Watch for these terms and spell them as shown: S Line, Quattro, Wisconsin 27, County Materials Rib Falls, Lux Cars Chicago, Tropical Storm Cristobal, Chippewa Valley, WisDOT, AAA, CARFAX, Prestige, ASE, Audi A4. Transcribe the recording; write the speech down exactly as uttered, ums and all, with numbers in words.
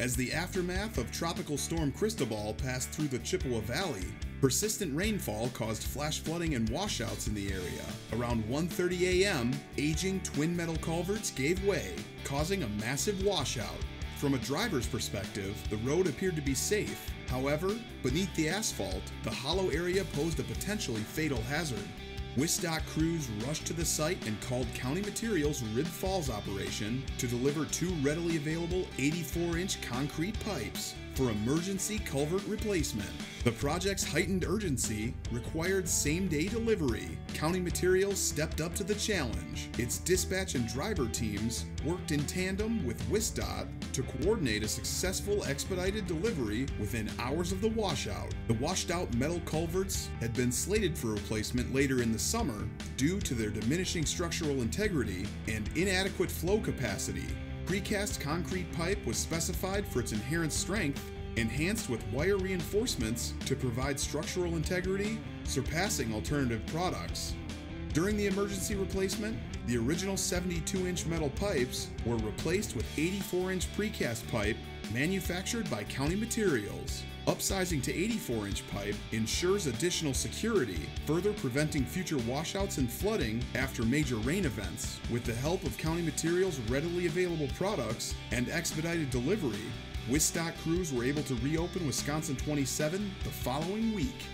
As the aftermath of Tropical Storm Cristobal passed through the Chippewa Valley, persistent rainfall caused flash flooding and washouts in the area. Around one thirty a m, aging twin metal culverts gave way, causing a massive washout. From a driver's perspective, the road appeared to be safe. However, beneath the asphalt, the hollow area posed a potentially fatal hazard. WisDOT crews rushed to the site and called County Materials Rib Falls Operation to deliver two readily available eighty-four inch concrete pipes for emergency culvert replacement. The project's heightened urgency required same-day delivery. County Materials stepped up to the challenge. Its dispatch and driver teams worked in tandem with WisDOT to coordinate a successful expedited delivery within hours of the washout. The washed-out metal culverts had been slated for replacement later in the summer due to their diminishing structural integrity and inadequate flow capacity. Precast concrete pipe was specified for its inherent strength, enhanced with wire reinforcements to provide structural integrity, surpassing alternative products. During the emergency replacement, the original seventy-two inch metal pipes were replaced with eighty-four inch precast pipe manufactured by County Materials. Upsizing to eighty-four inch pipe ensures additional security, further preventing future washouts and flooding after major rain events. With the help of County Materials' readily available products and expedited delivery, WisDOT crews were able to reopen Wisconsin twenty-seven the following week.